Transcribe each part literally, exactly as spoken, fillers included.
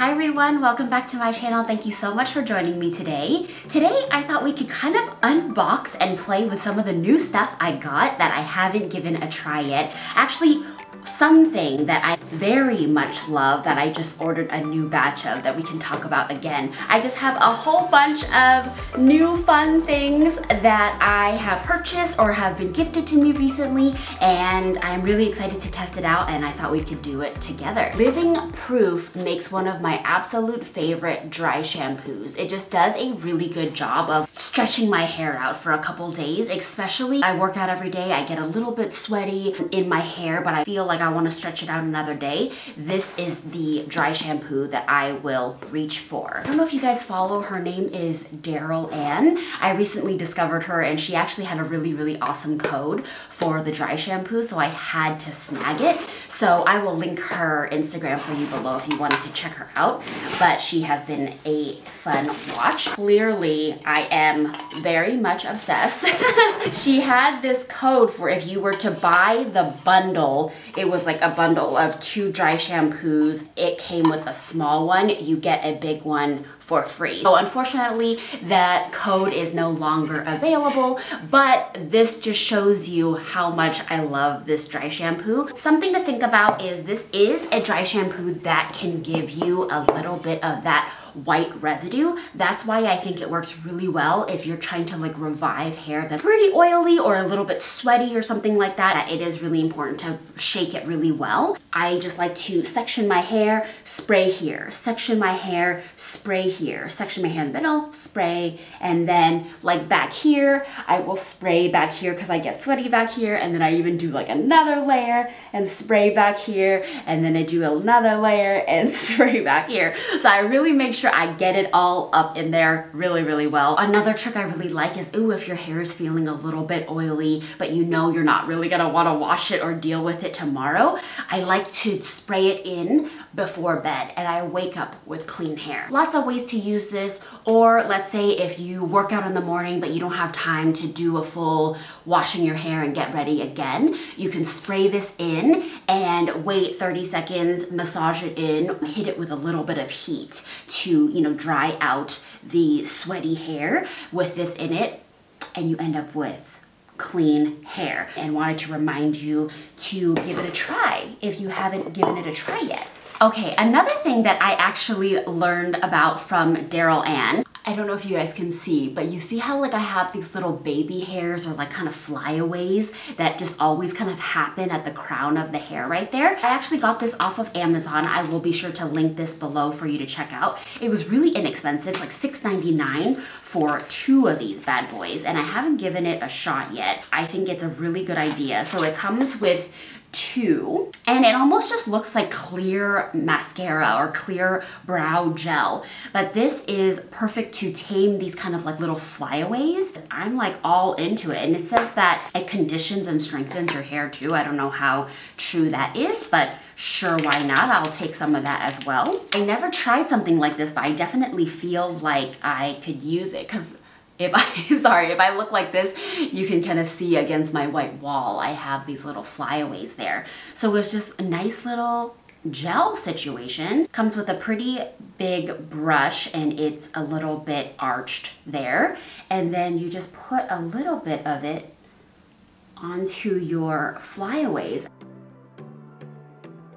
Hi everyone, welcome back to my channel. Thank you so much for joining me today. Today I thought we could kind of unbox and play with some of the new stuff I got that I haven't given a try yet. Actually, something that I very much love that I just ordered a new batch of that we can talk about again. I just have a whole bunch of new fun things that I have purchased or have been gifted to me recently, and I'm really excited to test it out, and I thought we could do it together. Living Proof makes one of my absolute favorite dry shampoos. It just does a really good job of stretching my hair out for a couple days, especially I work out every day. I get a little bit sweaty in my hair, but I feel like I want to stretch it out another day. This is the dry shampoo that I will reach for. I don't know if you guys follow, her name is Daryl-Ann. I recently discovered her and she actually had a really, really awesome code for the dry shampoo, so I had to snag it. So I will link her Instagram for you below if you wanted to check her out, but she has been a fun watch. Clearly, I am very much obsessed. She had this code for if you were to buy the bundle. It was like a bundle of two dry shampoos. It came with a small one. You get a big one for free. So unfortunately, that code is no longer available, but this just shows you how much I love this dry shampoo. Something to think about is this is a dry shampoo that can give you a little bit of that white residue. That's why I think it works really well if you're trying to like revive hair that's pretty oily or a little bit sweaty or something like that. It is really important to shake it really well. I just like to section my hair, spray here, section my hair, spray here, section my hair in the middle, spray, and then like back here, I will spray back here because I get sweaty back here, and then I even do like another layer and spray back here, and then I do another layer and spray back here. So I really make sure I get it all up in there really, really well. Another trick I really like is, ooh, if your hair is feeling a little bit oily, but you know you're not really gonna wanna wash it or deal with it tomorrow, I like to spray it in before bed and I wake up with clean hair. Lots of ways to use this, or let's say if you work out in the morning but you don't have time to do a full washing your hair and get ready again, you can spray this in and wait thirty seconds, massage it in, hit it with a little bit of heat to, you know, dry out the sweaty hair with this in it, and you end up with clean hair. And wanted to remind you to give it a try if you haven't given it a try yet. Okay, another thing that I actually learned about from Daryl-Ann, I don't know if you guys can see, but you see how like I have these little baby hairs or like kind of flyaways that just always kind of happen at the crown of the hair right there. I actually got this off of Amazon. I will be sure to link this below for you to check out. It was really inexpensive, like six ninety-nine for two of these bad boys, and I haven't given it a shot yet. I think it's a really good idea. So it comes with two, and it almost just looks like clear mascara or clear brow gel, but this is perfect to tame these kind of like little flyaways. I'm like all into it, and it says that it conditions and strengthens your hair too. I don't know how true that is, but sure, why not? I'll take some of that as well. I never tried something like this, but I definitely feel like I could use it, because If I, sorry, if I look like this, you can kind of see against my white wall, I have these little flyaways there. So it's just a nice little gel situation. Comes with a pretty big brush and it's a little bit arched there. And then you just put a little bit of it onto your flyaways.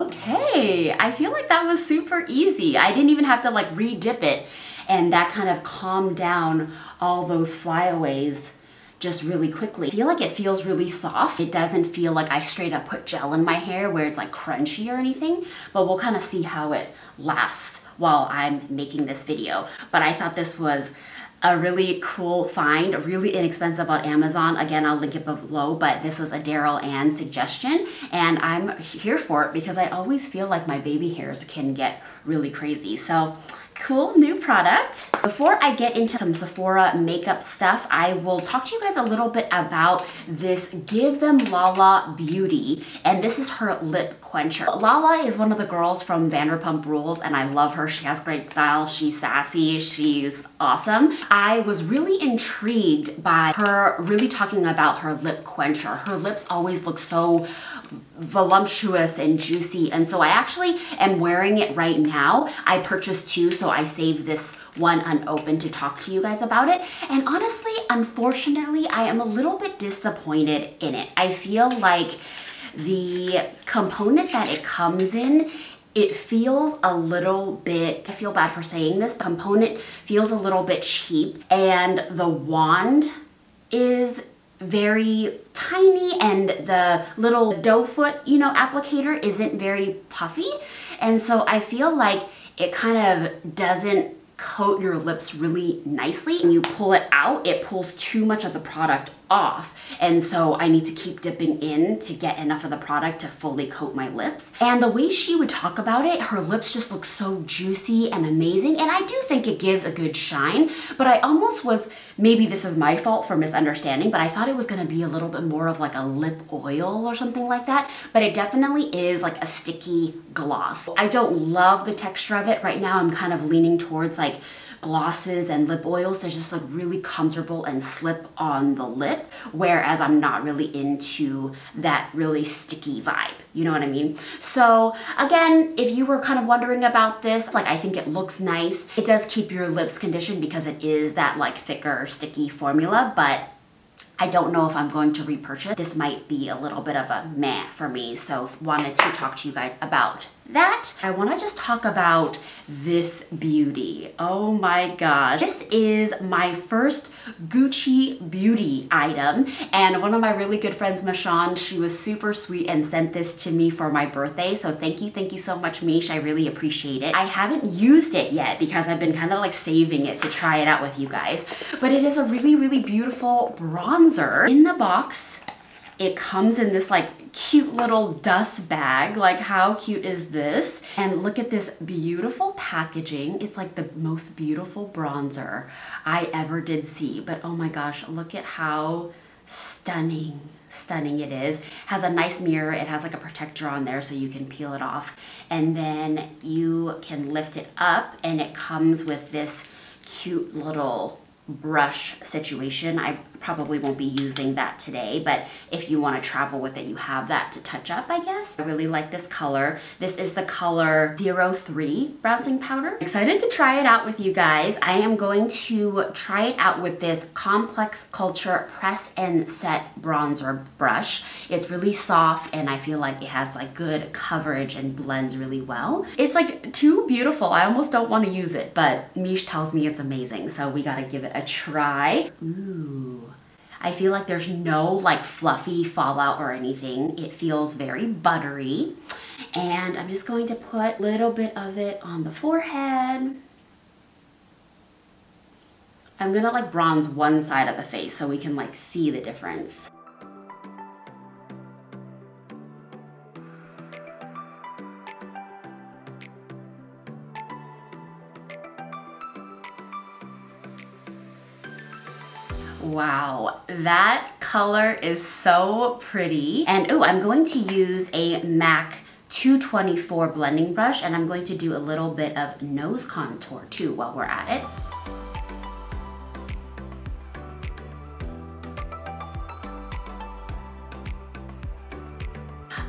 Okay, I feel like that was super easy. I didn't even have to like re-dip it. And that kind of calmed down all those flyaways just really quickly. I feel like it feels really soft. It doesn't feel like I straight up put gel in my hair where it's like crunchy or anything, but we'll kind of see how it lasts while I'm making this video. But I thought this was a really cool find, really inexpensive on Amazon. Again, I'll link it below, but this was a Daryl-Ann suggestion, and I'm here for it because I always feel like my baby hairs can get really crazy. So cool new product. Before I get into some Sephora makeup stuff, I will talk to you guys a little bit about this Give Them Lala Beauty, and this is her lip quencher. Lala is one of the girls from Vanderpump Rules, and I love her. She has great style. She's sassy. She's awesome. I was really intrigued by her really talking about her lip quencher. Her lips always look so voluptuous and juicy. And so I actually am wearing it right now. I purchased two, so I saved this one unopened to talk to you guys about it. And honestly, unfortunately, I am a little bit disappointed in it. I feel like the component that it comes in, it feels a little bit, I feel bad for saying this, but component feels a little bit cheap, and the wand is very tiny, and the little doe foot, you know, applicator isn't very puffy. And so I feel like it kind of doesn't coat your lips really nicely. When you pull it out, it pulls too much of the product off. And so I need to keep dipping in to get enough of the product to fully coat my lips. And the way she would talk about it, her lips just look so juicy and amazing. And I do think it gives a good shine, but I almost was, maybe this is my fault for misunderstanding, but I thought it was gonna be a little bit more of like a lip oil or something like that. But it definitely is like a sticky gloss. I don't love the texture of it. Right now I'm kind of leaning towards like glosses and lip oils. They're just like really comfortable and slip on the lip, whereas I'm not really into that really sticky vibe. You know what I mean? So again, if you were kind of wondering about this, like I think it looks nice. It does keep your lips conditioned because it is that like thicker, sticky formula, but I don't know if I'm going to repurchase. This might be a little bit of a meh for me, so wanted to talk to you guys about that. I want to just talk about this beauty. Oh my gosh. This is my first Gucci Beauty item, and one of my really good friends, Misha, she was super sweet and sent this to me for my birthday, so thank you, thank you so much, Misha. I really appreciate it. I haven't used it yet because I've been kind of like saving it to try it out with you guys, but it is a really, really beautiful bronze. In the box, it comes in this like cute little dust bag. Like how cute is this? And look at this beautiful packaging. It's like the most beautiful bronzer I ever did see. But oh my gosh, look at how stunning, stunning it is. Has a nice mirror. It has like a protector on there so you can peel it off. And then you can lift it up and it comes with this cute little brush situation. I probably won't be using that today, but if you want to travel with it, you have that to touch up, I guess. I really like this color. This is the color zero three Bronzing Powder. Excited to try it out with you guys. I am going to try it out with this Complex Culture Press and Set Bronzer Brush. It's really soft, and I feel like it has like good coverage and blends really well. It's like too beautiful. I almost don't want to use it, but Mish tells me it's amazing, so we gotta give it a try. Ooh. I feel like there's no like fluffy fallout or anything. It feels very buttery. And I'm just going to put a little bit of it on the forehead. I'm gonna like bronze one side of the face so we can like see the difference. Wow, that color is so pretty. And oh, I'm going to use a MAC two twenty-four blending brush, and I'm going to do a little bit of nose contour too while we're at it.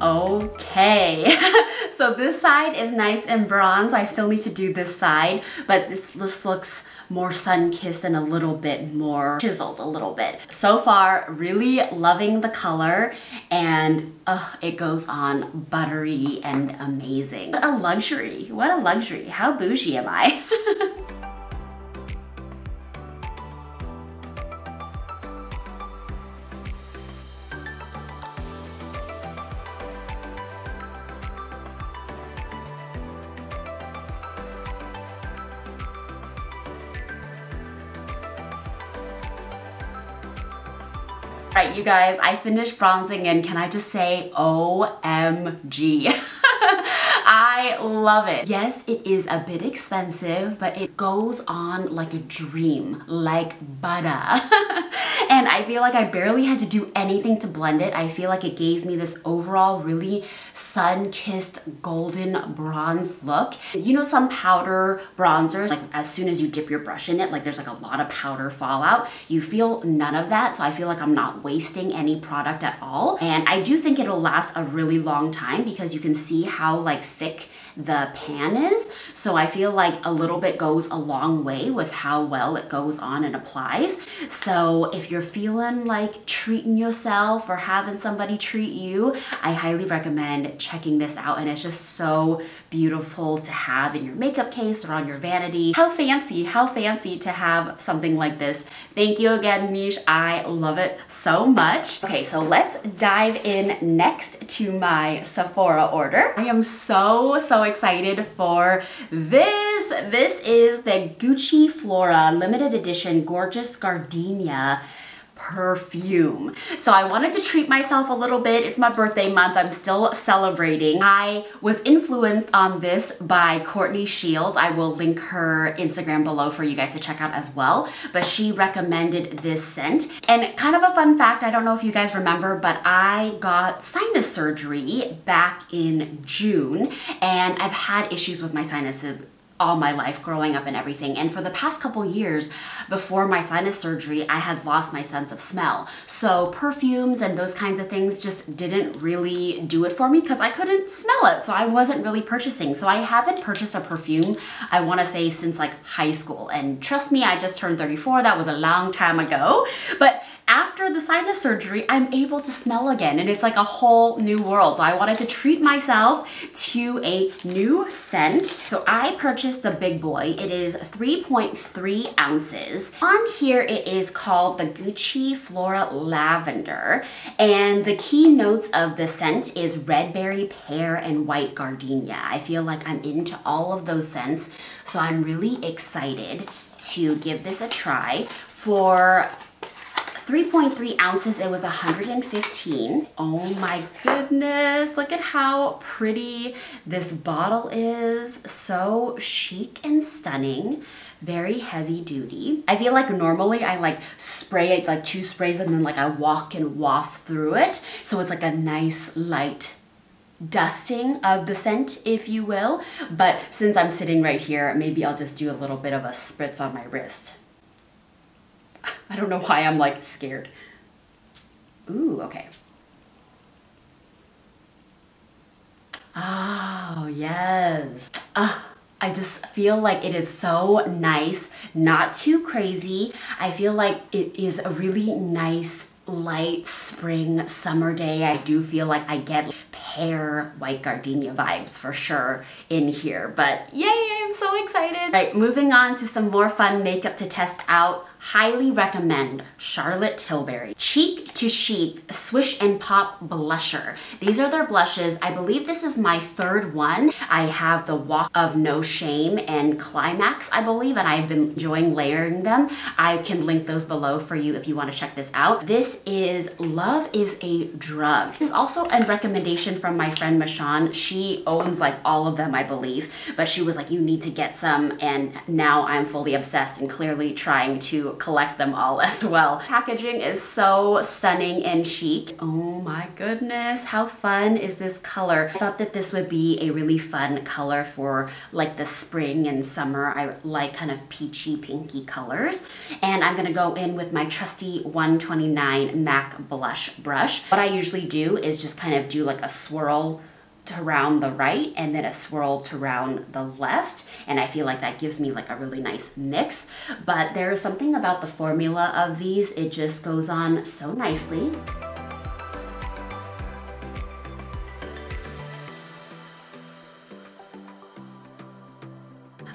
Okay, so this side is nice and bronze. I still need to do this side, but this, this looks more sun-kissed and a little bit more chiseled a little bit. So far, really loving the color, and uh, it goes on buttery and amazing. What a luxury, what a luxury. How bougie am I? Right, you guys, I finished bronzing, and can I just say, O M G. I I love it. Yes, it is a bit expensive, but it goes on like a dream, like butter. And I feel like I barely had to do anything to blend it. I feel like it gave me this overall really sun-kissed golden bronze look. You know, some powder bronzers, like as soon as you dip your brush in it, like there's like a lot of powder fallout. You feel none of that, so I feel like I'm not wasting any product at all. And I do think it'll last a really long time because you can see how like thick the pan is. So I feel like a little bit goes a long way with how well it goes on and applies. So if you're feeling like treating yourself or having somebody treat you, I highly recommend checking this out. And it's just so beautiful to have in your makeup case or on your vanity. How fancy, how fancy to have something like this. Thank you again, Misha. I love it so much. Okay, so let's dive in next to my Sephora order. I am so, so excited. excited for this. This is the Gucci Flora limited edition Gorgeous Gardenia perfume. So I wanted to treat myself a little bit. It's my birthday month. I'm still celebrating. I was influenced on this by Courtney Shields. I will link her Instagram below for you guys to check out as well. But she recommended this scent. And kind of a fun fact, I don't know if you guys remember, but I got sinus surgery back in June, and I've had issues with my sinuses all my life growing up and everything. And for the past couple years before my sinus surgery, I had lost my sense of smell. So perfumes and those kinds of things just didn't really do it for me because I couldn't smell it. So I wasn't really purchasing. So I haven't purchased a perfume, I wanna say, since like high school. And trust me, I just turned thirty-four. That was a long time ago. But after the sinus surgery, I'm able to smell again, and it's like a whole new world. So I wanted to treat myself to a new scent. So I purchased the big boy. It is three point three ounces. On here, it is called the Gucci Flora Lavender, and the key notes of the scent is red berry, pear, and white gardenia. I feel like I'm into all of those scents, so I'm really excited to give this a try. For three point three ounces, it was one hundred fifteen. Oh my goodness, look at how pretty this bottle is. So chic and stunning, very heavy duty. I feel like normally I like spray it like two sprays and then like I walk and waft through it. So it's like a nice light dusting of the scent, if you will. But since I'm sitting right here, maybe I'll just do a little bit of a spritz on my wrist. I don't know why I'm like scared. Ooh, okay. Oh, yes. Uh, I just feel like it is so nice, not too crazy. I feel like it is a really nice, light spring, summer day. I do feel like I get pear, white gardenia vibes for sure in here, but yay, I'm so excited. All right, moving on to some more fun makeup to test out. Highly recommend Charlotte Tilbury Cheek to Chic Swish and Pop Blusher. These are their blushes. I believe this is my third one. I have the Walk of No Shame and Climax, I believe, and I've been enjoying layering them. I can link those below for you if you want to check this out. This is Love is a Drug. This is also a recommendation from my friend Misha. She owns like all of them, I believe, but she was like, you need to get some, and now I'm fully obsessed and clearly trying to collect them all as well. Packaging is so stunning and chic. Oh my goodness, how fun is this color? I thought that this would be a really fun color for like the spring and summer. I like kind of peachy, pinky colors. And I'm gonna go in with my trusty one twenty-nine MAC blush brush. What I usually do is just kind of do like a swirl to round the right and then a swirl to round the left, and I feel like that gives me like a really nice mix. But there is something about the formula of these, it just goes on so nicely.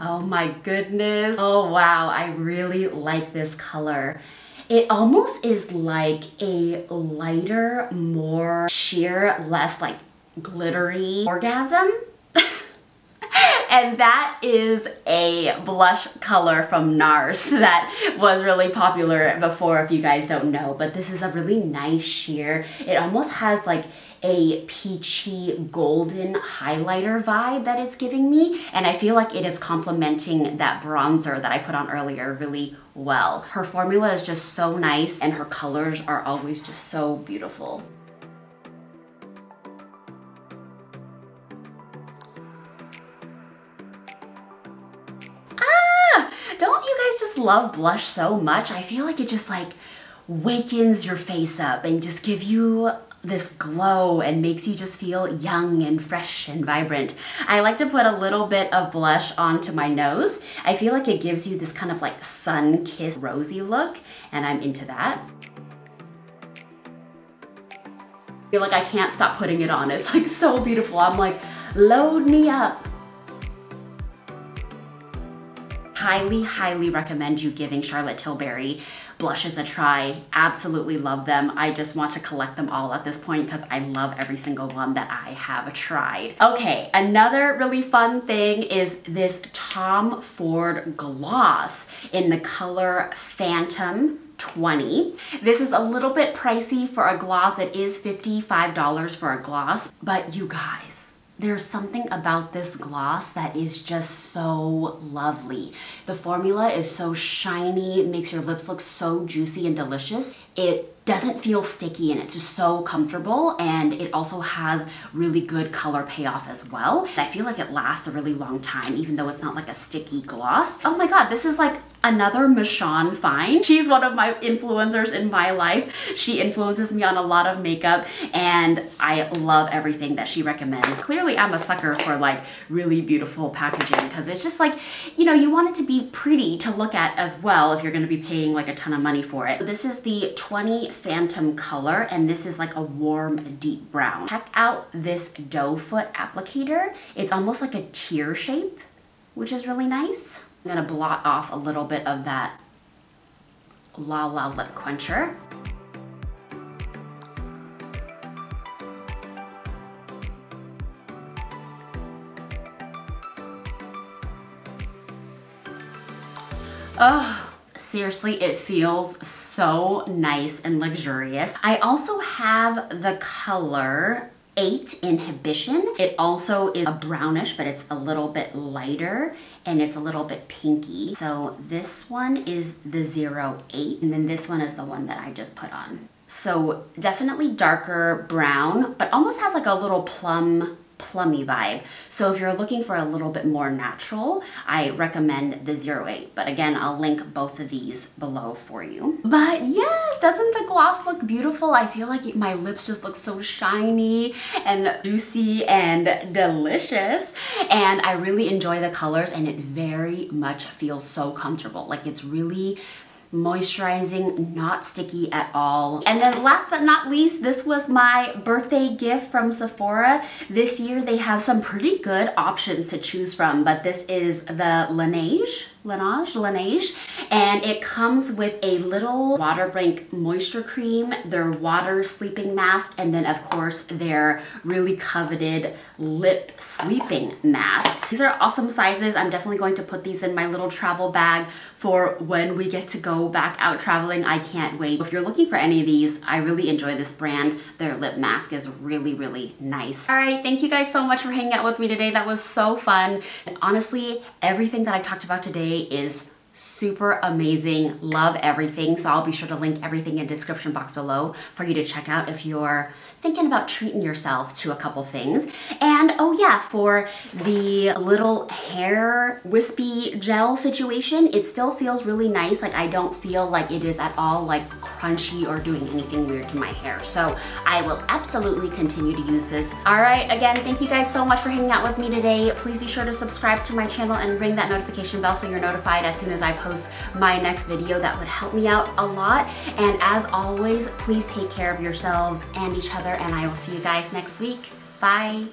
Oh my goodness, oh wow, I really like this color. It almost is like a lighter, more sheer, less like glittery orgasm. And that is a blush color from NARS that was really popular before, if you guys don't know. But this is a really nice sheer. It almost has like a peachy golden highlighter vibe that it's giving me, and I feel like it is complementing that bronzer that I put on earlier really well. Her formula is just so nice, and her colors are always just so beautiful. Love blush so much. I feel like it just like wakens your face up and just give you this glow and makes you just feel young and fresh and vibrant. I like to put a little bit of blush onto my nose. I feel like it gives you this kind of like sun-kissed rosy look, and I'm into that. I feel like I can't stop putting it on. It's like so beautiful. I'm like, load me up. Highly, highly recommend you giving Charlotte Tilbury blushes a try. Absolutely love them. I just want to collect them all at this point because I love every single one that I have tried. Okay, another really fun thing is this Tom Ford gloss in the color Phantom twenty. This is a little bit pricey for a gloss. It is fifty-five dollars for a gloss, but you guys, there's something about this gloss that is just so lovely. The formula is so shiny, it makes your lips look so juicy and delicious. It doesn't feel sticky, and it's just so comfortable, and it also has really good color payoff as well. I feel like it lasts a really long time, even though it's not like a sticky gloss. Oh my god, this is like another Misha find. She's one of my influencers in my life. She influences me on a lot of makeup, and I love everything that she recommends. Clearly, I'm a sucker for like really beautiful packaging, because it's just like, you know, you want it to be pretty to look at as well if you're gonna be paying like a ton of money for it. This is the twenty Phantom color, and this is like a warm, deep brown. Check out this doe foot applicator. It's almost like a tear shape, which is really nice. I'm gonna blot off a little bit of that Lala lip quencher. Oh, seriously, it feels so nice and luxurious. I also have the color eight Inhibition. It also is a brownish, but it's a little bit lighter and it's a little bit pinky. So this one is the zero eight, and then this one is the one that I just put on. So definitely darker brown, but almost has like a little plum, plummy vibe. So if you're looking for a little bit more natural, I recommend the zero eight. But again, I'll link both of these below for you. But yes, doesn't the gloss look beautiful? I feel like it, my lips just look so shiny and juicy and delicious. And I really enjoy the colors, and it very much feels so comfortable. Like it's really moisturizing, not sticky at all. And then last but not least, this was my birthday gift from Sephora. This year they have some pretty good options to choose from, but this is the Laneige, Laneige, Laneige, and it comes with a little Waterbrink moisture cream, their water sleeping mask, and then of course their really coveted lip sleeping mask. These are awesome sizes. I'm definitely going to put these in my little travel bag for when we get to go back out traveling. I can't wait. If you're looking for any of these, I really enjoy this brand. Their lip mask is really, really nice. All right, thank you guys so much for hanging out with me today. That was so fun. And honestly, everything that I talked about today is super amazing. Love everything. So I'll be sure to link everything in the description box below for you to check out if you're thinking about treating yourself to a couple things. And oh yeah, for the little hair wispy gel situation, it still feels really nice. Like I don't feel like it is at all like crunchy or doing anything weird to my hair. So I will absolutely continue to use this. All right, again, thank you guys so much for hanging out with me today. Please be sure to subscribe to my channel and ring that notification bell so you're notified as soon as I post my next video. That would help me out a lot. And as always, please take care of yourselves and each other, and I will see you guys next week. Bye.